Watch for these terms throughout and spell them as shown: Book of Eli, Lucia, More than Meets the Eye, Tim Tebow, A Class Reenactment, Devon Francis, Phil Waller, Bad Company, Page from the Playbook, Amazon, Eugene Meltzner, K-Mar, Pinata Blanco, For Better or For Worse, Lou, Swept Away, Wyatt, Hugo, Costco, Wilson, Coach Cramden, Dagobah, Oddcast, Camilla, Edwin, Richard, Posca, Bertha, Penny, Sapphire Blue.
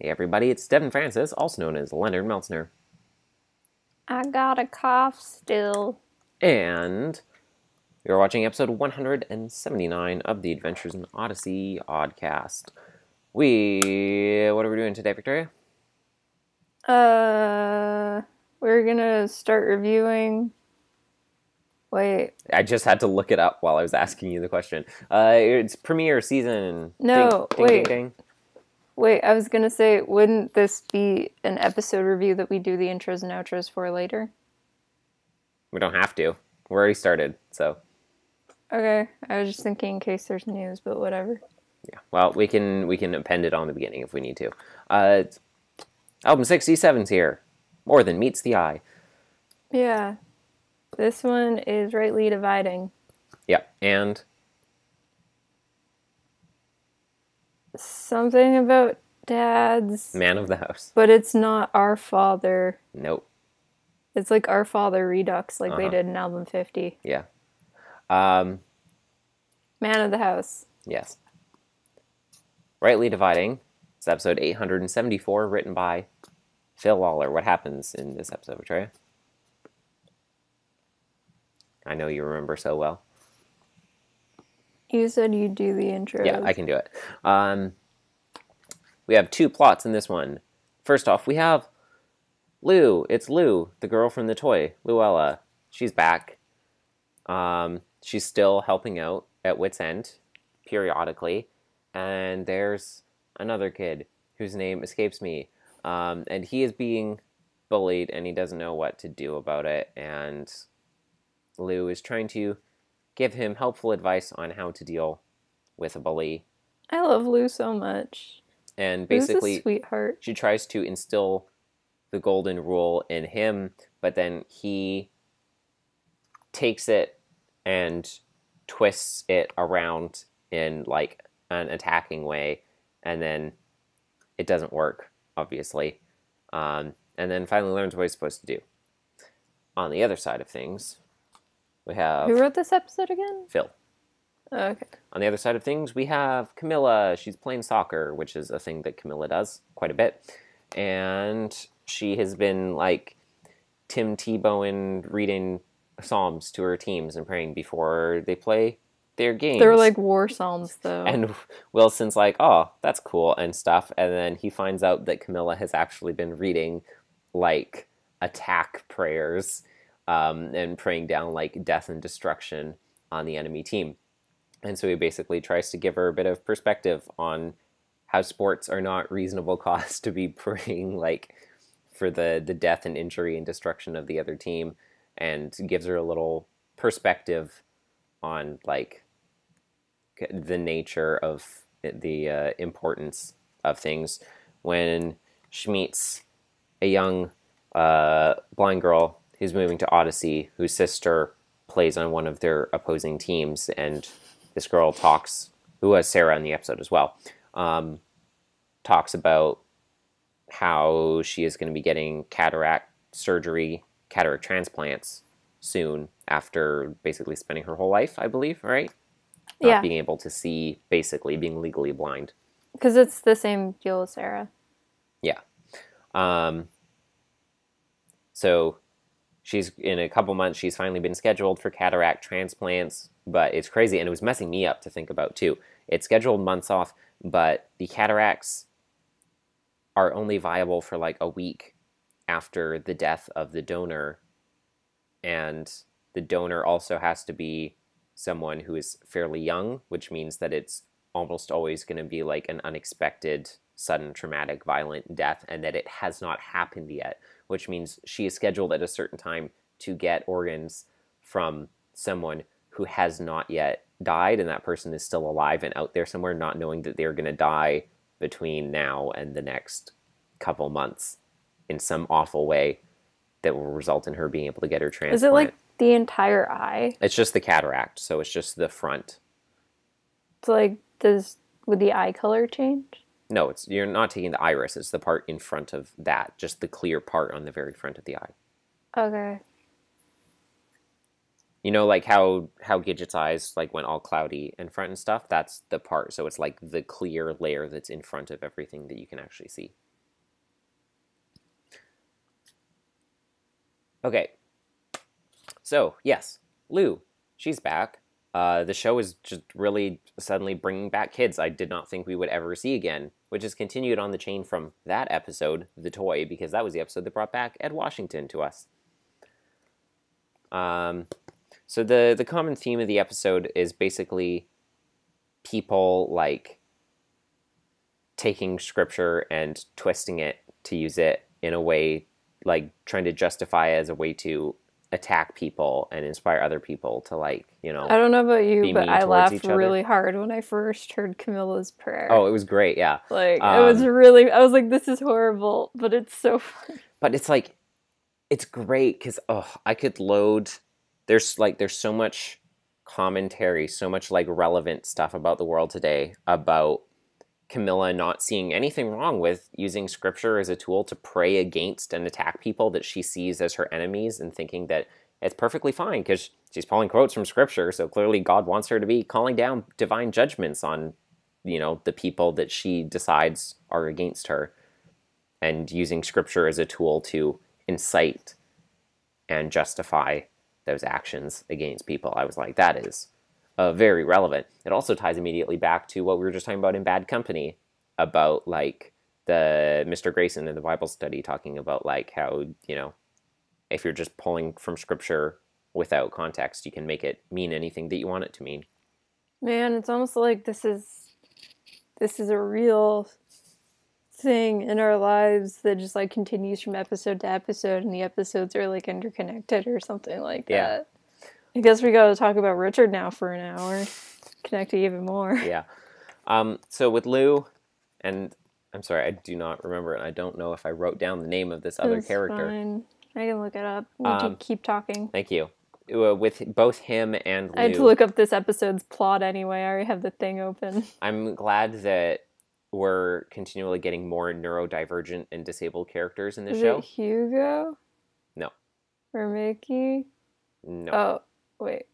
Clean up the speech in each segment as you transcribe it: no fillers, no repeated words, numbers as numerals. Hey everybody, it's Devon Francis, also known as Leonard Meltzner. I got a cough still. And you're watching episode 179 of the Adventures in Odyssey Oddcast. What are we doing today, Victoria? We're gonna start reviewing... Wait. I just had to look it up while I was asking you the question. It's premiere season. No, ding, wait. Ding, ding, ding. Wait, I was going to say, wouldn't this be an episode review that we do the intros and outros for later? We don't have to. We're already started, so. Okay, I was just thinking in case there's news, but whatever. Yeah, well, we can append it on the beginning if we need to. Album 67's here. More than meets the eye. Yeah. This one is Rightly Dividing. Yeah, and something about dads. Man of the House. But it's not Our Father. Nope. It's like Our Father Redux, like they did in Album 50. Yeah. Man of the House. Yes. Rightly Dividing. It's episode 874, written by Phil Waller. What happens in this episode, Victoria? I know you remember so well. You said you'd do the intro. Yeah, I can do it. We have two plots in this one. First off, we have Lou. It's Lou, the girl from The Toy, Luella. She's back. She's still helping out at Wit's End periodically. And there's another kid whose name escapes me. And he is being bullied, and he doesn't know what to do about it. And Lou is trying to give him helpful advice on how to deal with a bully. I love Lou so much. And basically, Lou's a sweetheart. She tries to instill the golden rule in him, but then he takes it and twists it around in like an attacking way, and then it doesn't work, obviously. And then finally learns what he's supposed to do. On the other side of things, we have... Who wrote this episode again? Phil. Oh, okay. On the other side of things, we have Camilla. She's playing soccer, which is a thing that Camilla does quite a bit. And she has been, like, Tim Tebow and reading psalms to her teams and praying before they play their games. They're, like, war psalms, though. And Wilson's like, oh, that's cool, and stuff. And then he finds out that Camilla has actually been reading, like, attack prayers. And praying down, like, death and destruction on the enemy team. And so he basically tries to give her a bit of perspective on how sports are not reasonable cause to be praying, like, for the death and injury and destruction of the other team, and gives her a little perspective on, like, the nature of the importance of things when she meets a young blind girl who's moving to Odyssey, whose sister plays on one of their opposing teams, and this girl talks, who was Sarah in the episode as well, talks about how she is going to be getting cataract surgery, cataract transplants soon, after basically spending her whole life, I believe, right? Yeah. Not being able to see, basically, being legally blind. Because it's the same deal as Sarah. Yeah. So... She's, in a couple months, she's finally been scheduled for cataract transplants, but it's crazy, and it was messing me up to think about, too. It's scheduled months off, but the cataracts are only viable for, like, a week after the death of the donor, and the donor also has to be someone who is fairly young, which means that it's almost always going to be, like, an unexpected, sudden, traumatic, violent death, and that it has not happened yet. Which means she is scheduled at a certain time to get organs from someone who has not yet died, and that person is still alive and out there somewhere, not knowing that they're going to die between now and the next couple months in some awful way that will result in her being able to get her transplant. Is it like the entire eye? It's just the cataract, so it's just the front. So, like, would the eye color change? No, you're not taking the iris. It's the part in front of that, just the clear part on the very front of the eye. Okay. You know, like how Gidget's eyes like went all cloudy in front and stuff? That's the part. So it's like the clear layer that's in front of everything that you can actually see. Okay. So, yes, Lou, she's back. The show is just really suddenly bringing back kids I did not think we would ever see again, which is continued on the chain from that episode, The Toy, because that was the episode that brought back Ed Washington to us. So the common theme of the episode is basically people, like, taking scripture and twisting it to use it in a way, like, trying to justify it as a way to attack people and inspire other people to, like, you know, I don't know about you, but I laughed really hard when I first heard Camilla's prayer. Oh, it was great, yeah. Like, it was really, I was like, this is horrible, but it's so fun. But it's, like, it's great because, oh, I could load... There's so much commentary, so much like relevant stuff about the world today about Camilla not seeing anything wrong with using scripture as a tool to pray against and attack people that she sees as her enemies and thinking that it's perfectly fine because she's pulling quotes from scripture. So clearly God wants her to be calling down divine judgments on, you know, the people that she decides are against her and using scripture as a tool to incite and justify those actions against people. I was like, that is very relevant. It also ties immediately back to what we were just talking about in Bad Company, about, like, the Mr. Grayson in the Bible study talking about, like, how, you know, if you're just pulling from scripture without context, you can make it mean anything that you want it to mean. Man, it's almost like this is a real thing in our lives that just like continues from episode to episode, and the episodes are like interconnected or something like that. I guess we gotta talk about Richard now for an hour, connected even more. Yeah. So with Lou, and I'm sorry, I do not remember, and I don't know if I wrote down the name of this other character. Fine. I can look it up. Keep talking. Thank you. With both him and Lou. I had to look up this episode's plot anyway. I already have the thing open. I'm glad that we're continually getting more neurodivergent and disabled characters in the show. Is it Hugo? No. Or Mickey? No. Oh, wait.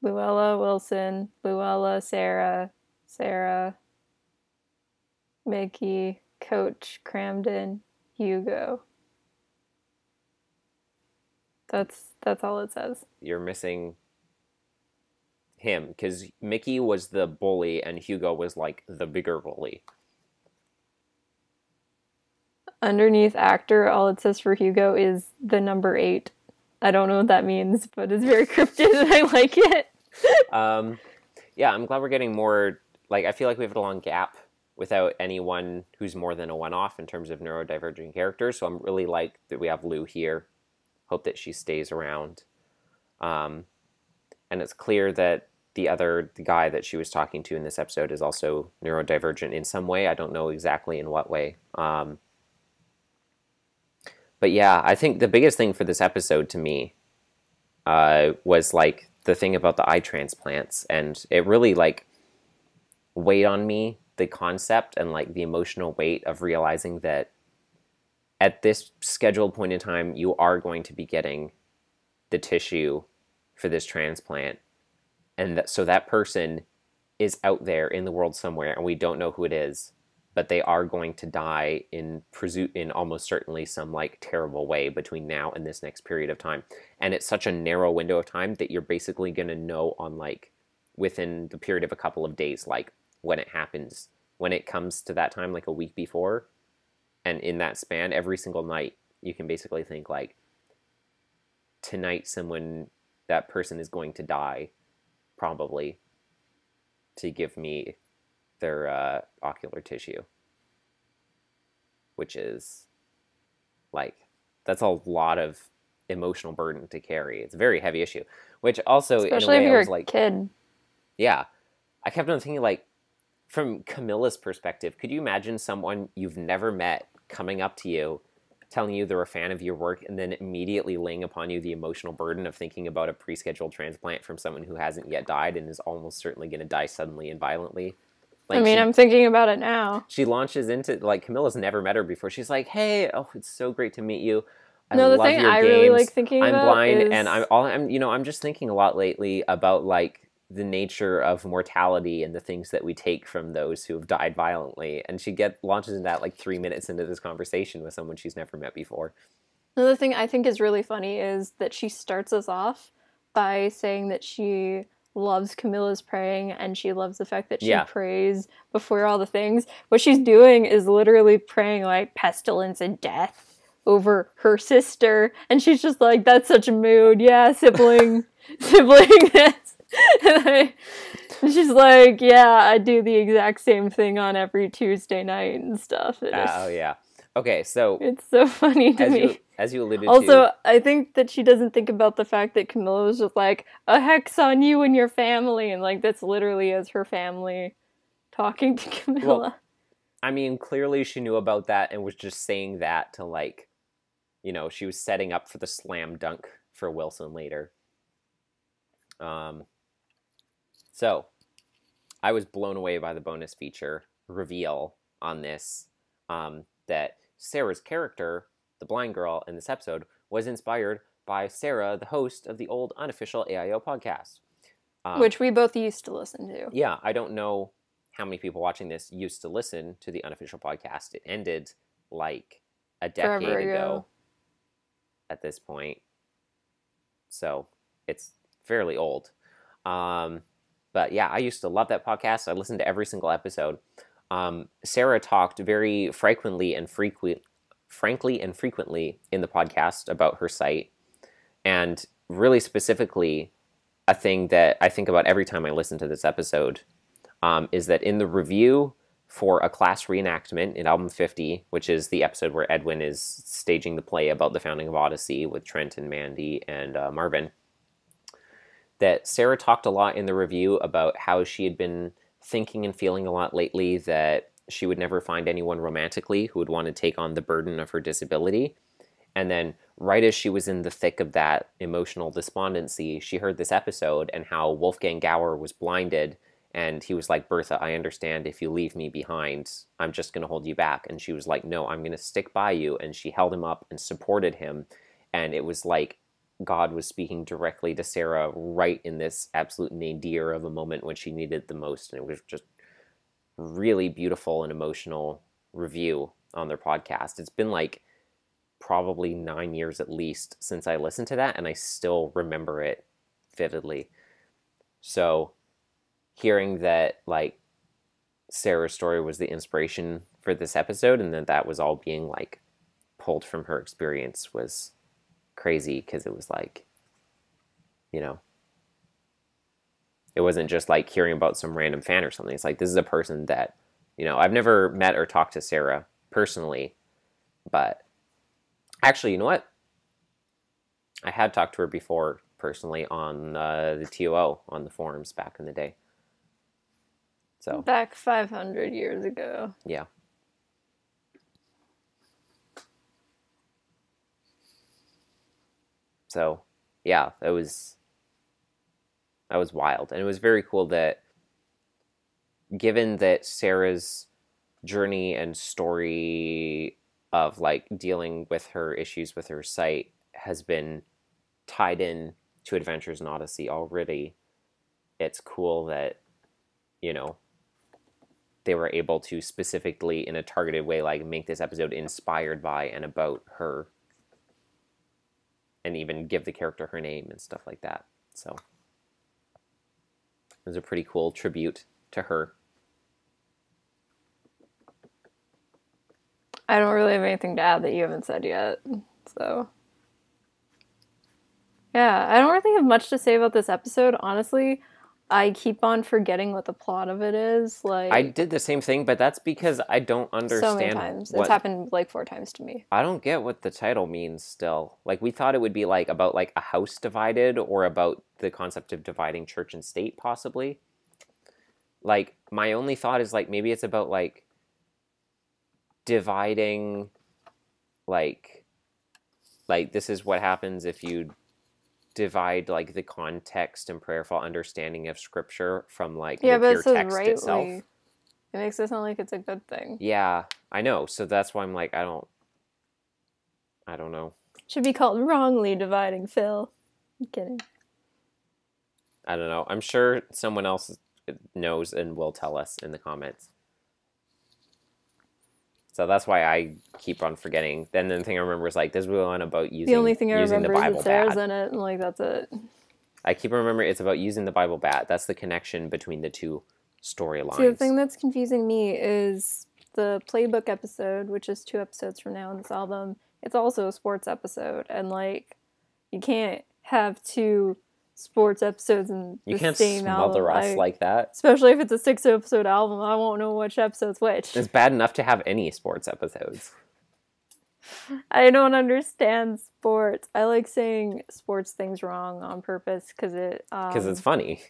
Luella, Wilson, Luella, Sarah, Mickey, Coach Cramden, Hugo. That's all it says. You're missing him, because Mickey was the bully and Hugo was like the bigger bully. Underneath actor, all it says for Hugo is the number 8. I don't know what that means, but it's very cryptic and I like it. Yeah, I'm glad we're getting more, like, I feel like we have a long gap without anyone who's more than a one-off in terms of neurodivergent characters, so I'm really like that we have Lou here. Hope that she stays around. And it's clear that the guy that she was talking to in this episode is also neurodivergent in some way. I don't know exactly in what way. But yeah, I think the biggest thing for this episode to me was like the thing about the eye transplants. And it really like weighed on me, the concept and like the emotional weight of realizing that at this scheduled point in time, you are going to be getting the tissue for this transplant, and so that person is out there in the world somewhere, and we don't know who it is, but they are going to die in almost certainly some like terrible way between now and this next period of time. And it's such a narrow window of time that you're basically going to know on like within the period of a couple of days, like when it happens, when it comes to that time, like a week before, and in that span, every single night you can basically think like tonight that person is going to die, probably, to give me their ocular tissue. Which is, like, that's a lot of emotional burden to carry. It's a very heavy issue. Which also, especially in a way, I was like... especially if you're a kid. Yeah. I kept on thinking, like, from Camilla's perspective, could you imagine someone you've never met coming up to you telling you they're a fan of your work, and then immediately laying upon you the emotional burden of thinking about a pre-scheduled transplant from someone who hasn't yet died and is almost certainly going to die suddenly and violently? Like, I mean, I'm thinking about it now. She launches into, like, Camilla's never met her before. She's like, hey, oh, it's so great to meet you. No, the thing I really like thinking about is... I'm blind, and I'm just thinking a lot lately about, like, the nature of mortality and the things that we take from those who have died violently. And she launches into that, like, 3 minutes into this conversation with someone she's never met before. Another thing I think is really funny is that she starts us off by saying that she loves Camilla's praying, and she loves the fact that she prays before all the things. What she's doing is literally praying, like, pestilence and death over her sister, and she's just like, that's such a mood. Yeah, sibling. Siblingness. And she's like, yeah, I do the exact same thing on every Tuesday night and stuff. Oh yeah. Okay, so it's so funny to me. As you alluded to. Also, I think that she doesn't think about the fact that Camilla was just like, a hex on you and your family, and like that's literally as her family talking to Camilla. Well, I mean, clearly she knew about that and was just saying that to, like, you know, she was setting up for the slam dunk for Wilson later. So I was blown away by the bonus feature reveal on this, that Sarah's character, the blind girl in this episode, was inspired by Sarah, the host of the old unofficial AIO podcast. Which we both used to listen to. Yeah, I don't know how many people watching this used to listen to the unofficial podcast. It ended like a decade ago at this point. So it's fairly old. But yeah, I used to love that podcast. I listened to every single episode. Sarah talked very frankly and frequently in the podcast about her site, and really specifically a thing that I think about every time I listen to this episode is that in the review for a class reenactment in Album 50, which is the episode where Edwin is staging the play about the founding of Odyssey with Trent and Mandy and Marvin, that Sarah talked a lot in the review about how she had been thinking and feeling a lot lately that she would never find anyone romantically who would want to take on the burden of her disability. And then right as she was in the thick of that emotional despondency, she heard this episode and how Wolfgang Gower was blinded, and he was like, Bertha, I understand if you leave me behind, I'm just going to hold you back. And she was like, no, I'm going to stick by you. And she held him up and supported him. And it was like God was speaking directly to Sarah right in this absolute nadir of a moment when she needed the most. And it was just really beautiful and emotional review on their podcast. It's been like probably 9 years at least since I listened to that, and I still remember it vividly. So hearing that, like, Sarah's story was the inspiration for this episode, and that was all being, like, pulled from her experience was crazy, because it was like, you know, it wasn't just like hearing about some random fan or something. It's like, this is a person that, you know, I've never met or talked to Sarah personally, but actually, you know what? I had talked to her before personally on the TOO on the forums back in the day. So back 500 years ago. Yeah. So, yeah, that was wild. And it was very cool that, given that Sarah's journey and story of, like, dealing with her issues with her sight has been tied in to Adventures in Odyssey already, it's cool that, you know, they were able to specifically, in a targeted way, like, make this episode inspired by and about her, and even give the character her name and stuff like that. So it was a pretty cool tribute to her. I don't really have anything to add that you haven't said yet. So yeah, I don't really have much to say about this episode, honestly. I keep on forgetting what the plot of it is. Like, I did the same thing, but that's because I don't understand. So many times. It's happened like 4 times to me. I don't get what the title means still. Like, we thought it would be like about like a house divided, or about the concept of dividing church and state possibly. Like, my only thought is like, maybe it's about like dividing, like this is what happens if you divide like the context and prayerful understanding of scripture from like the pure text itself. It makes it sound like it's a good thing. Yeah, I know. So that's why I'm like, I don't know. Should be called Wrongly Dividing, Phil. I'm kidding. I don't know. I'm sure someone else knows and will tell us in the comments. So that's why I keep on forgetting. Then the thing I remember is like, there's really one about using the only thing I remember is that Sarah's in it, and like that's it. I keep remembering it's about using the Bible bat. That's the connection between the two storylines. See, the thing that's confusing me is the playbook episode, which is 2 episodes from now in this album. It's also a sports episode, and like you can't have 2 sports episodes in the same album. You can't smother us like that. Especially if it's a 6-episode album, I won't know which episode's which. It's bad enough to have any sports episodes. I don't understand sports. I like saying sports things wrong on purpose because it... Because it's funny.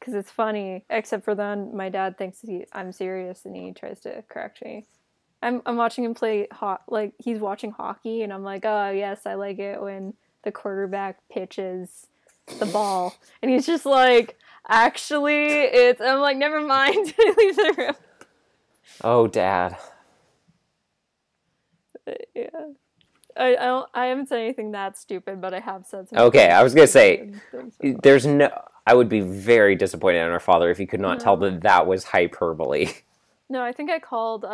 Because it's funny. Except for then, my dad thinks I'm serious and he tries to correct me. I'm watching him play... like, he's watching hockey and I'm like, oh, yes, I like it when the quarterback pitches the ball. And he's just like, actually, it's... I'm like, never mind. I leave the room. Oh, Dad. Yeah, I haven't said anything that stupid, but I have said something. Okay, I was gonna say, there's no... I would be very disappointed in our father if he could not tell that that was hyperbole. No, I think I called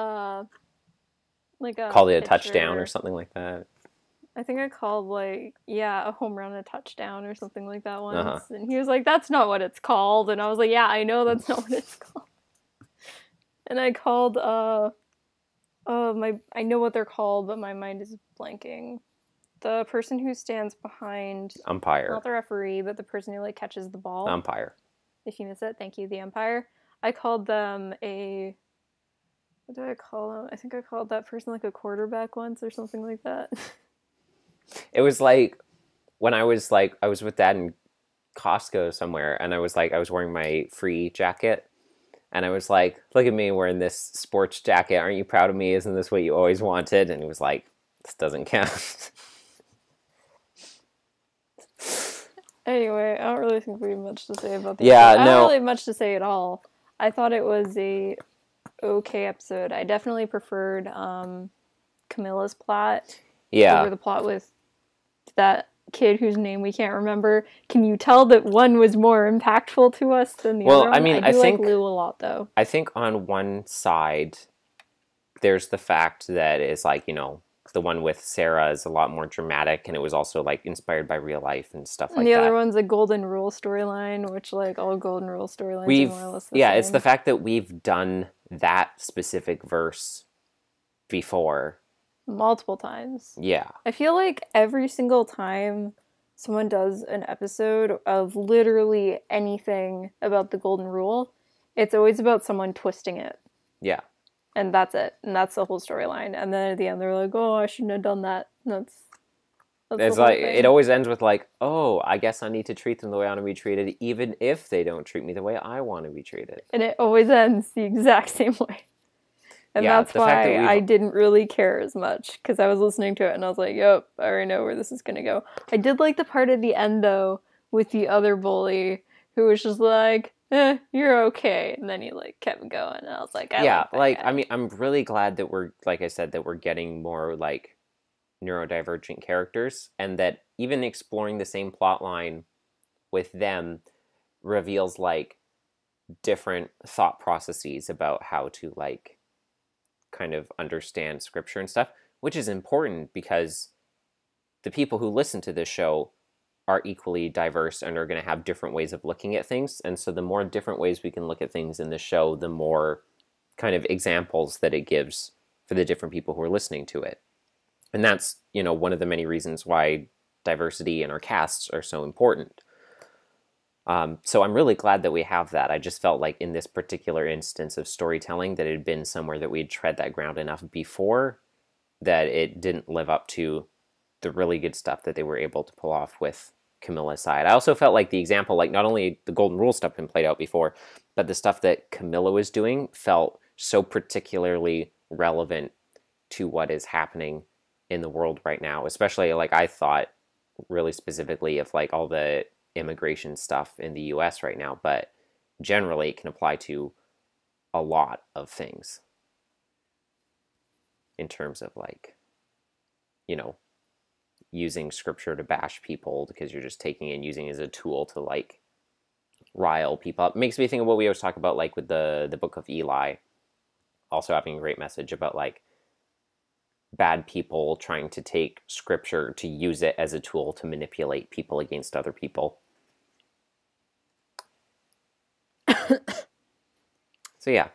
called it a touchdown or something like that. I think I called a home run a touchdown or something like that once, and he was like, "That's not what it's called," and I was like, "Yeah, I know that's not what it's called." And I called I know what they're called, but my mind is blanking. The person who stands behind... Umpire. Not the referee, but the person who, catches the ball. Umpire. If you miss it, thank you, the umpire. I called them a... What did I call them? I think I called that person, a quarterback once or something like that. It was, when I was, I was with Dad in Costco somewhere, and I was, I was wearing my free jacket. And I was like, look at me wearing this sports jacket. Aren't you proud of me? Isn't this what you always wanted? And he was like, this doesn't count. Anyway, I don't really think we have much to say about the episode. I don't really have much to say at all. I thought it was a okay episode. I definitely preferred Camilla's plot. Yeah. Over the plot with that kid whose name we can't remember. Can you tell that one was more impactful to us than the other one? I mean, I think Lou a lot, though. I think on one side, there's the fact that it's the one with Sarah is a lot more dramatic, and it was also inspired by real life and stuff like that. And the other one's a golden rule storyline, which all golden rule storylines are more or less the same. It's the fact that we've done that specific verse before. Multiple times. Yeah. I feel like every single time someone does an episode of literally anything about the golden rule, it's always about someone twisting it. Yeah. And that's it. And that's the whole storyline. And then at the end, they're like, oh, I shouldn't have done that. And that's it's like, thing. It always ends with oh, I guess I need to treat them the way I want to be treated, even if they don't treat me the way I want to be treated. And it always ends the exact same way. And that's why I didn't really care as much, because I was listening to it and I was like, yep, I already know where this is going to go. I did like the part at the end, though, with the other bully who was just like, eh, you're okay. And then he kept going. And I was like, I mean, I'm really glad that we're, like I said, that we're getting more neurodivergent characters, and that even exploring the same plot line with them reveals different thought processes about how to kind of understand scripture and stuff, which is important because the people who listen to this show are equally diverse and are going to have different ways of looking at things. And so the more different ways we can look at things in the show, the more kind of examples that it gives for the different people who are listening to it. And that's, one of the many reasons why diversity in our casts are so important. So I'm really glad that we have that. I just felt in this particular instance of storytelling that it had been somewhere that we had tread that ground enough before that it didn't live up to the really good stuff that they were able to pull off with Camilla's side. I also felt the example, not only the golden rule stuff had been played out before, but the stuff that Camilla was doing felt so particularly relevant to what is happening in the world right now. Especially, I thought really specifically of, all the immigration stuff in the US right now, but generally it can apply to a lot of things in terms of using scripture to bash people because you're just taking it and using it as a tool to, like, rile people up. It makes me think of what we always talk about, like, with the Book of Eli also having a great message about, like, bad people trying to take scripture to use it as a tool to manipulate people against other people. So, yeah.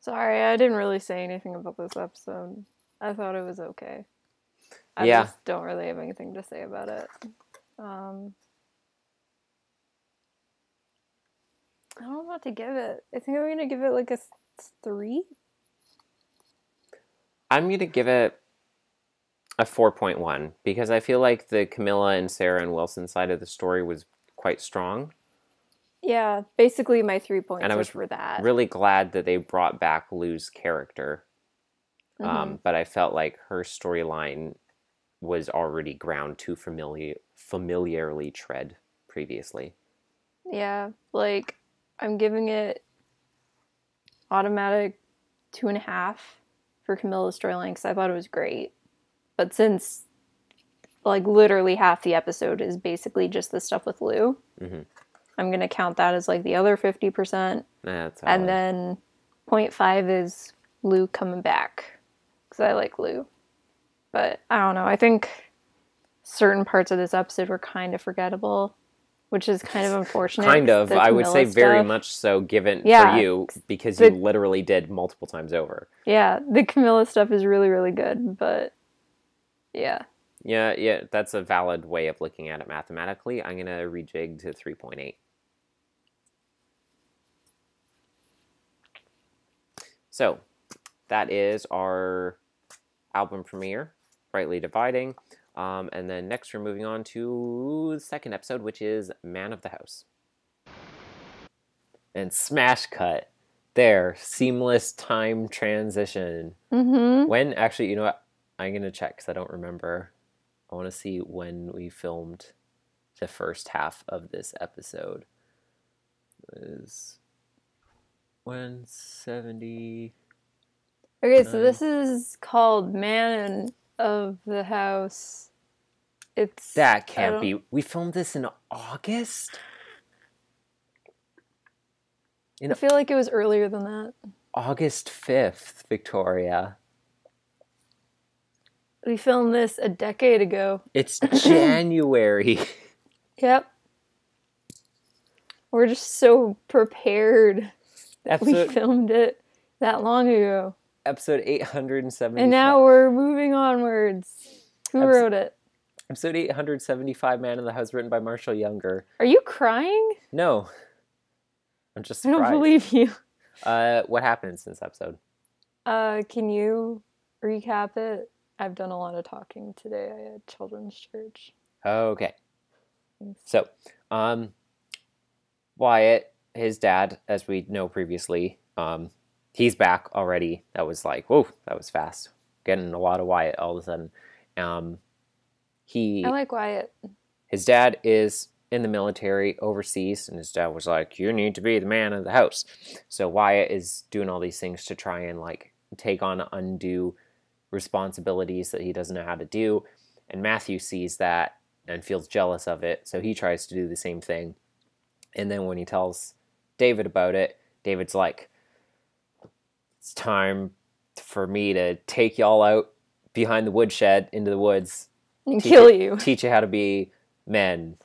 Sorry, I didn't really say anything about this episode. I thought it was okay. I just don't really have anything to say about it. I don't know what to give it. I think I'm going to give it like a 3. I'm going to give it a 4.1 because I feel like the Camilla and Sarah and Wilson side of the story was quite strong. Yeah, basically my 3 points and I was for that. Really glad that they brought back Lou's character. But I felt like her storyline was already ground to familiarly tread previously. Yeah, like, I'm giving it automatic 2.5 for Camilla's storyline because I thought it was great. But since, like, literally half the episode is basically just the stuff with Lou, I'm going to count that as, like, the other 50%. That's all. And then 0.5 is Lou coming back. Because I like Lou. But I don't know. I think certain parts of this episode were kind of forgettable, which is kind of unfortunate. Kind of. I would say very much so, given for you, because you literally did multiple times over. Yeah. The Camilla stuff is really, really good. But yeah. Yeah. Yeah. That's a valid way of looking at it mathematically. I'm going to rejig to 3.8. So that is our album premiere, Rightly Dividing, and then next we're moving on to the second episode, which is Man of the House. And smash cut there, seamless time transition. When actually, you know what? I'm gonna check because I don't remember. I want to see when we filmed the first half of this episode. It was 170. Okay, so this is called Man of the House. It's... That can't be... We filmed this in August? I feel like it was earlier than that. August 5th, Victoria. We filmed this a decade ago. It's January. Yep. We're just so prepared that we filmed it that long ago. Episode 875. And now we're moving onwards. Who wrote it? Episode 875, Man in the House, written by Marshall Younger. Are you crying? No. I'm just surprised. I don't believe you. What happened since episode? Can you recap it? I've done a lot of talking today. I had children's church. Okay. So, Wyatt, his dad, as we know previously, he's back already. That was like, whoa, that was fast. Getting a lot of Wyatt all of a sudden. I like Wyatt. His dad is in the military overseas, and his dad was like, you need to be the man of the house. So Wyatt is doing all these things to try and, like, take on undue responsibilities that he doesn't know how to do. And Matthew sees that and feels jealous of it, so he tries to do the same thing. And then when he tells David about it, David's like, it's time for me to take y'all out behind the woodshed into the woods and teach you how to be men,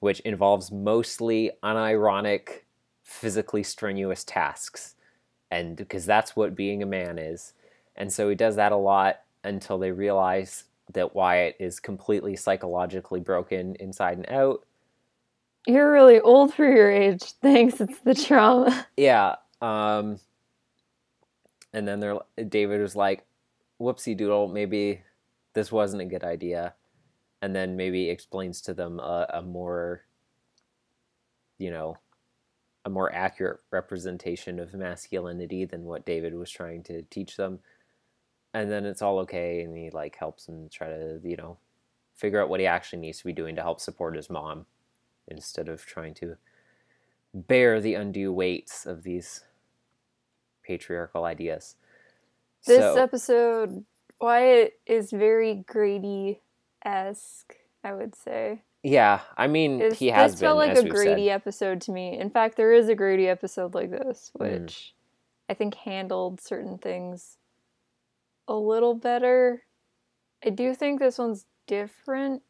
which involves mostly unironic, physically strenuous tasks, and because that's what being a man is. And so he does that a lot until they realize that Wyatt is completely psychologically broken inside and out. You're really old for your age. Thanks, it's the trauma. Yeah. And then David was like, whoopsie doodle, maybe this wasn't a good idea. And then maybe explains to them a more accurate representation of masculinity than what David was trying to teach them. And then it's all okay, and he, like, helps him try to, you know, figure out what he actually needs to be doing to help support his mom instead of trying to bear the undue weights of these patriarchal ideas. This episode Wyatt is very Grady-esque, I would say. Yeah, I mean, he has been, felt like a Grady episode to me. In fact, there is a Grady episode like this, which I think handled certain things a little better. I do think this one's different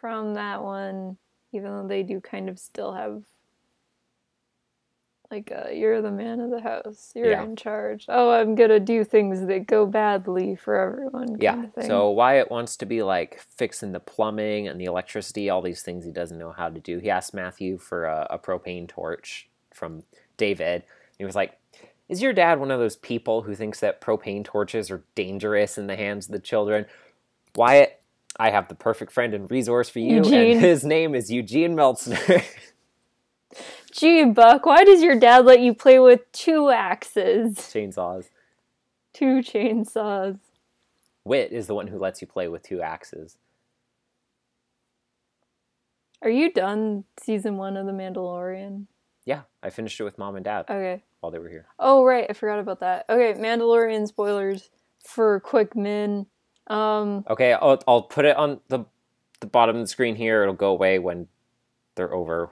from that one, even though they do kind of still have, like, you're the man of the house. You're in charge. Oh, I'm going to do things that go badly for everyone. Kind of thing. So Wyatt wants to be, like, fixing the plumbing and the electricity, all these things he doesn't know how to do. He asked Matthew for a propane torch from David. And he was like, is your dad one of those people who thinks that propane torches are dangerous in the hands of the children? Wyatt, I have the perfect friend and resource for you. Eugene. And his name is Eugene Meltzner. Gee, Buck, why does your dad let you play with two axes? Chainsaws. Two chainsaws. Wit is the one who lets you play with two axes. Are you done season 1 of The Mandalorian? Yeah, I finished it with Mom and Dad. Okay. While they were here. Oh, right. I forgot about that. Okay, Mandalorian spoilers for quick min. Okay, I'll put it on the bottom of the screen here. It'll go away when they're over.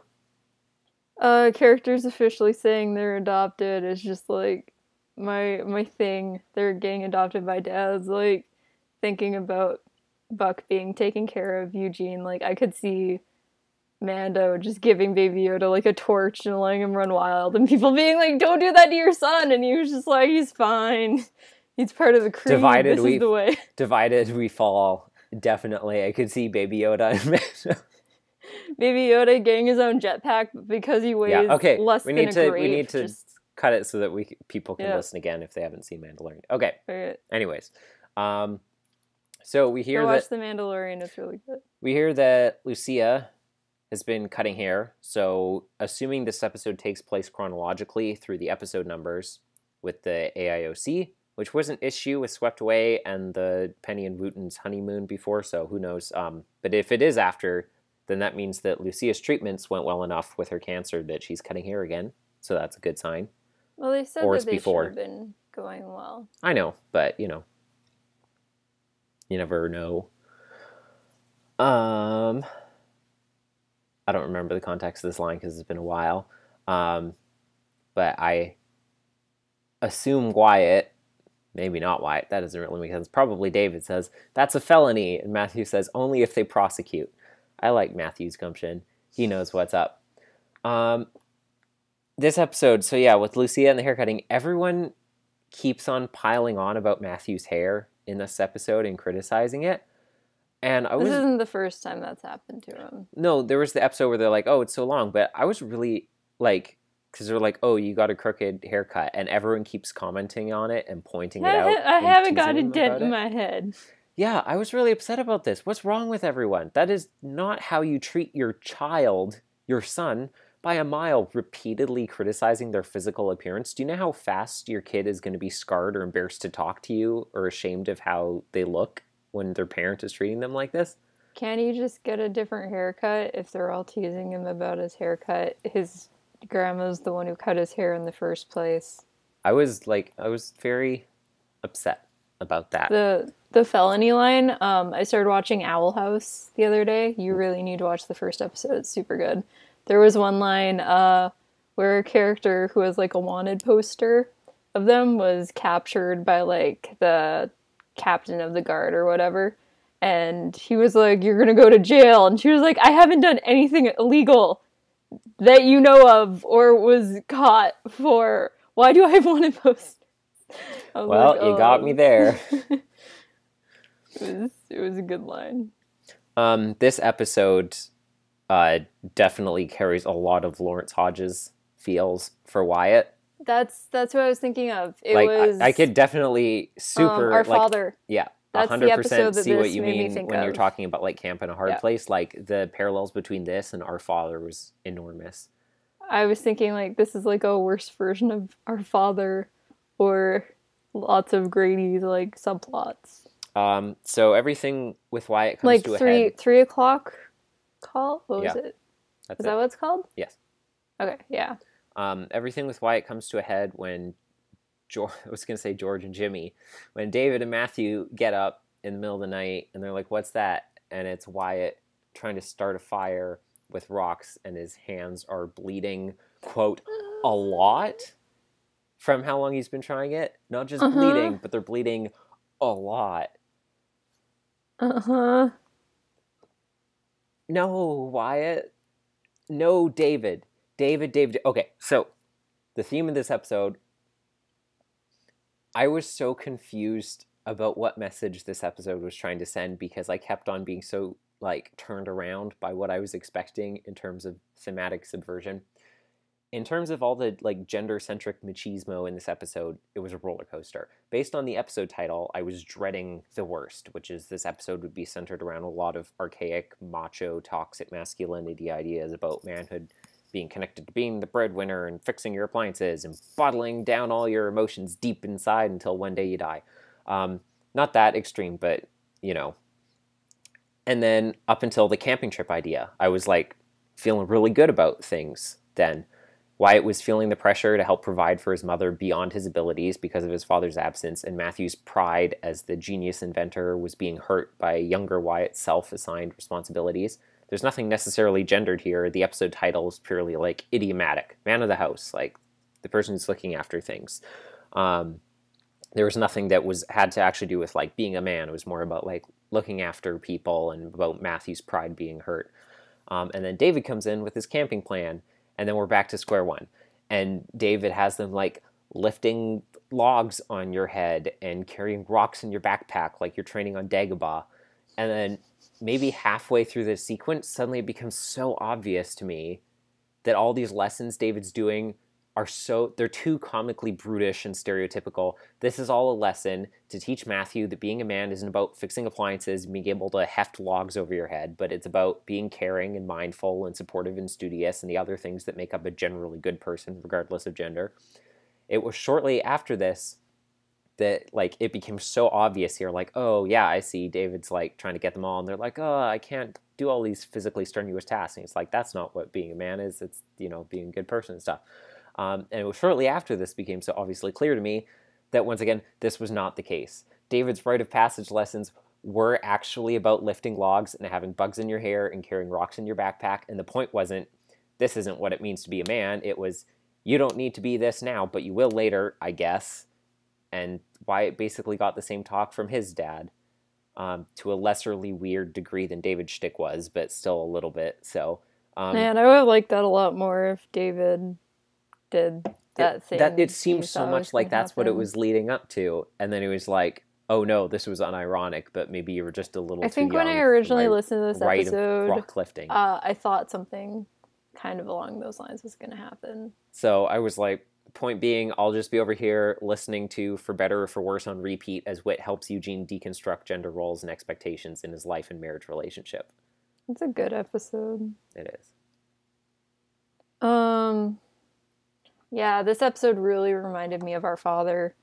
Characters officially saying they're adopted is just, like, my thing. They're getting adopted by dads, like, thinking about Buck being taken care of, Eugene. Like, I could see Mando just giving Baby Yoda, like, a torch and letting him run wild. And people being like, don't do that to your son. And he was just like, he's fine. He's part of the crew. Divided, this is the way. Divided we fall. Definitely. I could see Baby Yoda and Mando. Baby Yoda getting his own jetpack because he weighs less than a grape. We need to cut it so that people can listen again if they haven't seen Mandalorian. Okay. Right. Anyways, so we hear watch The Mandalorian. It's really good. We hear that Lucia has been cutting hair. So assuming this episode takes place chronologically through the episode numbers with the AIOC, which was an issue with Swept Away and the Penny and Wooten's honeymoon before. So who knows? But if it is after, then that means that Lucia's treatments went well enough with her cancer that she's cutting hair again. So that's a good sign. Well, they said that they should have been going well. I know, but, you know, you never know. I don't remember the context of this line because it's been a while. But I assume Wyatt, maybe not Wyatt, that doesn't really make sense. Probably David says, that's a felony. And Matthew says, only if they prosecute. I like Matthew's gumption. He knows what's up. This episode, so yeah, with Lucia and the haircutting, everyone keeps on piling on about Matthew's hair in this episode and criticizing it. And this isn't the first time that's happened to him. No, there was the episode where they're like, oh, it's so long. But I was really, like, because they're like, oh, you got a crooked haircut. And everyone keeps commenting on it and pointing it out. I haven't got a dent in my head. Yeah, I was really upset about this. What's wrong with everyone? That is not how you treat your child, your son, by a mile, repeatedly criticizing their physical appearance. Do you know how fast your kid is going to be scarred or embarrassed to talk to you or ashamed of how they look when their parent is treating them like this? Can't you just get a different haircut if they're all teasing him about his haircut? His grandma's the one who cut his hair in the first place. I was very upset about that. The felony line, I started watching Owl House the other day. You really need to watch the first episode. It's super good. There was one line where a character who was like a wanted poster of them was captured by like the captain of the guard or whatever. And he was like, you're going to go to jail. And she was like, I haven't done anything illegal that you know of or was caught for. Why do I have wanted posters? Well, like, oh. You got me there. It was a good line. This episode definitely carries a lot of Lawrence Hodges feels for Wyatt. That's what I was thinking of. It like, was I could definitely super Our like, Father. Yeah, 100% see what you mean when you're talking about like Camp in a Hard Place. Like the parallels between this and Our Father was enormous. I was thinking like this is like a worse version of Our Father, or lots of Grady's like subplots. So everything with Wyatt comes like to a head. 3 o'clock call? What was it? Is that what it's called? Yes. Okay, yeah. Everything with Wyatt comes to a head when George, I was going to say George and Jimmy, when David and Matthew get up in the middle of the night and they're like, what's that? And it's Wyatt trying to start a fire with rocks, and his hands are bleeding, quote, a lot from how long he's been trying it. Not just bleeding, but they're bleeding a lot. No, Wyatt. No, David. David. Okay, so the theme of this episode, I was so confused about what message this episode was trying to send, because I kept on being so, like, turned around by what I was expecting in terms of thematic subversion. In terms of all the, like, gender-centric machismo in this episode, it was a roller coaster. Based on the episode title, I was dreading the worst, which is this episode would be centered around a lot of archaic, macho, toxic masculinity ideas about manhood being connected to being the breadwinner and fixing your appliances and bottling down all your emotions deep inside until one day you die. Not that extreme, but, you know. And then up until the camping trip idea, I was, like, feeling really good about things then. Wyatt was feeling the pressure to help provide for his mother beyond his abilities because of his father's absence, and Matthew's pride as the genius inventor was being hurt by younger Wyatt's self-assigned responsibilities. There's nothing necessarily gendered here. The episode title is purely, like, idiomatic. Man of the house, like, the person who's looking after things. There was nothing that had to actually do with, like, being a man. It was more about, like, looking after people and about Matthew's pride being hurt. And then David comes in with his camping plan, and then we're back to square one. And David has them, like, lifting logs on your head and carrying rocks in your backpack like you're training on Dagobah. And then maybe halfway through this sequence, suddenly it becomes so obvious to me that all these lessons David's doing are they're too comically brutish and stereotypical. This is all a lesson to teach Matthew that being a man isn't about fixing appliances and being able to heft logs over your head, but it's about being caring and mindful and supportive and studious and the other things that make up a generally good person, regardless of gender. It was shortly after this that, like, it became so obvious here, like, oh, yeah, I see, David's, like, trying to get them all, and they're like, oh, I can't do all these physically strenuous tasks, and it's like, that's not what being a man is, it's, you know, being a good person and stuff. And it was shortly after this became so obviously clear to me that, once again, this was not the case. David's rite of passage lessons were actually about lifting logs and having bugs in your hair and carrying rocks in your backpack, and the point wasn't, this isn't what it means to be a man. It was, you don't need to be this now, but you will later, I guess. And Wyatt basically got the same talk from his dad, to a lesserly weird degree than David's shtick was, but still a little bit, so. Man, I would have liked that a lot more if David did that thing. It seemed so much like that's what it was leading up to, and then it was like, oh no, this was unironic, but maybe you were just a little too young. I think when I originally listened to this episode, rock lifting, I thought something kind of along those lines was going to happen. So I was like, point being, I'll just be over here listening to For Better or For Worse on repeat as Wit helps Eugene deconstruct gender roles and expectations in his life and marriage relationship. It's a good episode. It is. Yeah, this episode really reminded me of Our Father.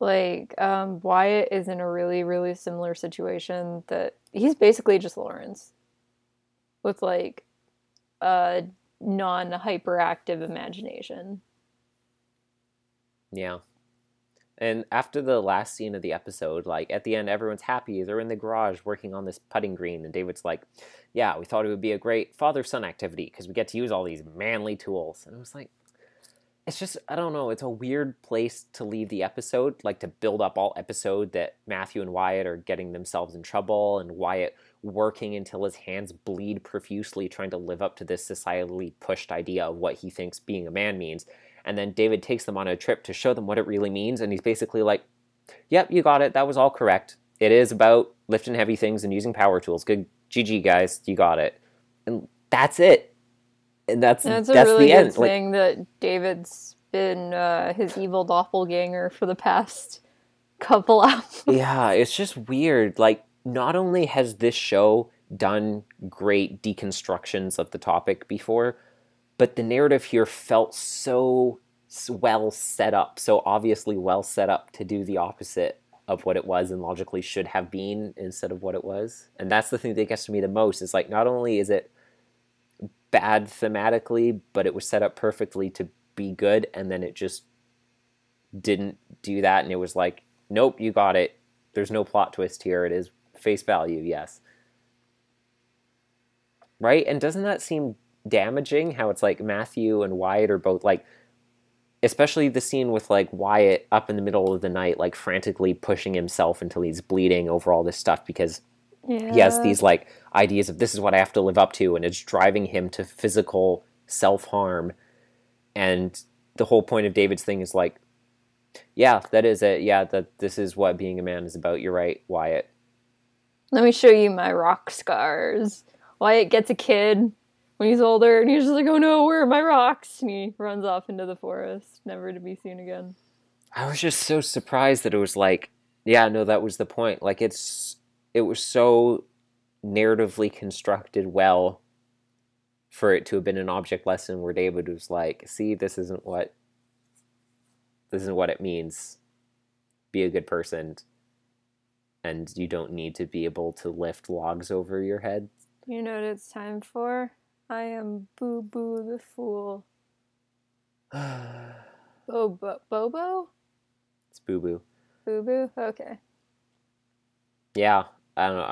Like, Wyatt is in a really, really similar situation that he's basically just Lawrence with, like, a non-hyperactive imagination. Yeah. And after the last scene of the episode, like, at the end, everyone's happy. They're in the garage working on this putting green, and David's like, yeah, we thought it would be a great father-son activity because we get to use all these manly tools. And I was like, it's just, I don't know, it's a weird place to leave the episode, like, to build up all episode that Matthew and Wyatt are getting themselves in trouble, and Wyatt working until his hands bleed profusely trying to live up to this societally pushed idea of what he thinks being a man means. And then David takes them on a trip to show them what it really means. And he's basically like, yep, you got it. That was all correct. It is about lifting heavy things and using power tools. Good. GG, guys. You got it. And that's it. And that's really the end. It's a really good thing that David's been his evil doppelganger for the past couple hours. Yeah, it's just weird. Like, not only has this show done great deconstructions of the topic before, but the narrative here felt so well set up, so obviously well set up to do the opposite of what it was and logically should have been instead of what it was. And that's the thing that gets to me the most, is like, not only is it bad thematically, but it was set up perfectly to be good, and then it just didn't do that, and it was like, nope, you got it. There's no plot twist here. It is face value, yes. Right? And doesn't that seem damaging, how it's like Matthew and Wyatt are both like, especially the scene with like Wyatt up in the middle of the night, like frantically pushing himself until he's bleeding over all this stuff because he has these like ideas of this is what I have to live up to, and it's driving him to physical self-harm. And the whole point of David's thing is like, yeah, that is it. Yeah, that this is what being a man is about. You're right, Wyatt. Let me show you my rock scars. Wyatt gets a kid when he's older, and he's just like, oh no, where are my rocks? And he runs off into the forest, never to be seen again. I was just so surprised that it was like, yeah, no, that was the point. Like, it was so narratively constructed well for it to have been an object lesson where David was like, see, this isn't what it means. Be a good person. And you don't need to be able to lift logs over your head. You know what it's time for? I am Boo Boo the Fool. Bobo? It's Boo Boo. Boo Boo? Okay. Yeah, I don't know.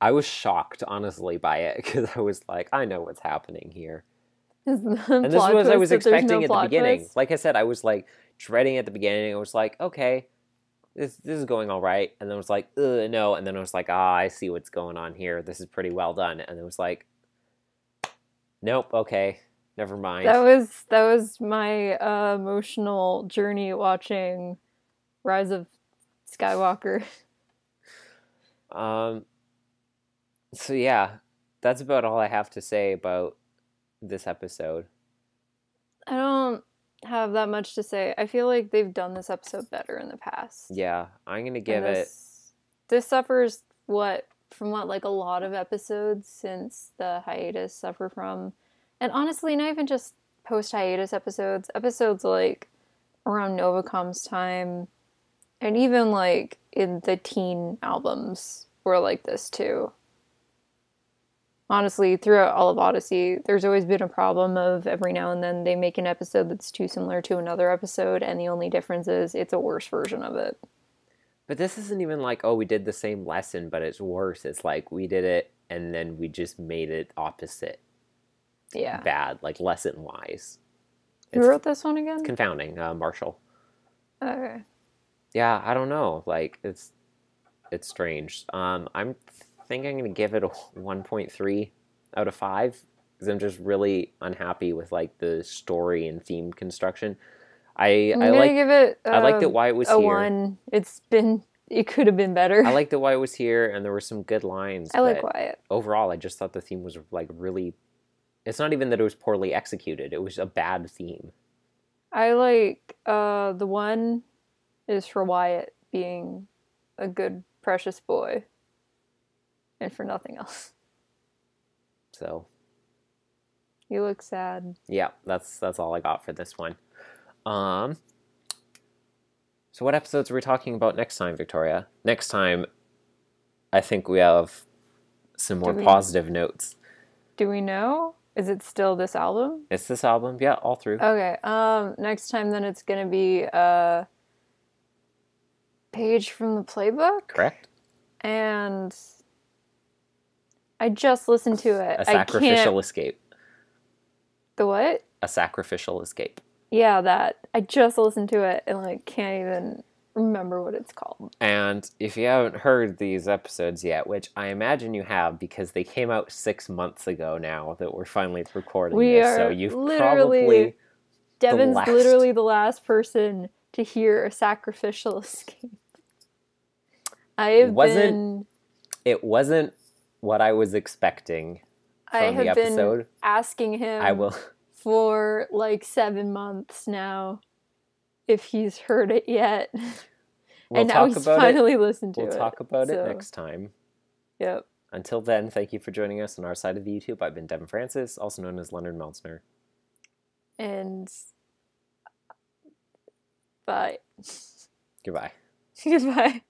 I was shocked, honestly, by it, because I was like, I know what's happening here. And this is what I was expecting at the beginning. Like I said, I was like dreading at the beginning. I was like, okay, this is going all right. And then I was like, ugh, no. And then I was like, I see what's going on here. This is pretty well done. And it was like, nope, okay, never mind. That was my emotional journey watching Rise of Skywalker. So yeah, that's about all I have to say about this episode. I don't have that much to say. I feel like they've done this episode better in the past. Yeah, I'm gonna give this suffers from what like a lot of episodes since the hiatus suffer from, and honestly not even just post hiatus episodes like around Novacom's time, and even like in the teen albums were like this too. Honestly, throughout all of Odyssey, there's always been a problem of every now and then they make an episode that's too similar to another episode, and the only difference is it's a worse version of it. But this isn't even like, oh, we did the same lesson, but it's worse. It's like, we did it, and then we just made it opposite. Yeah. Bad, like, lesson-wise. Who wrote this one again? It's confounding, Marshall. Okay. Yeah, I don't know. Like, it's strange. I think I'm going to give it a 1.3 out of 5 because I'm just really unhappy with like the story and theme construction. I like that Wyatt was here. It could have been better. I like that Wyatt was here and there were some good lines. I like Wyatt. Overall, I just thought the theme was like really, it's not even that it was poorly executed. It was a bad theme. I like the one is for Wyatt being a good, precious boy. And for nothing else. So. You look sad. Yeah, that's all I got for this one. So what episodes are we talking about next time, Victoria? Next time, I think we have some more positive notes. Do we know? Is it still this album? It's this album, yeah, all through. Okay, next time then it's going to be a page from the playbook. Correct. And I just listened to it. A Sacrificial Escape. The what? A Sacrificial Escape. Yeah, that. I just listened to it and, like, can't even remember what it's called. And if you haven't heard these episodes yet, which I imagine you have because they came out 6 months ago now that we're finally recording this. So you've probably... Devin's literally the last person to hear A Sacrificial Escape. It wasn't what I was expecting from the episode. I have been asking him for like 7 months now if he's heard it yet. And now he's finally listened to it. We'll talk about it next time. Yep. Until then, thank you for joining us on our side of the YouTube. I've been Devon Francis, also known as Leonard Meltzner. And bye. Goodbye. Goodbye.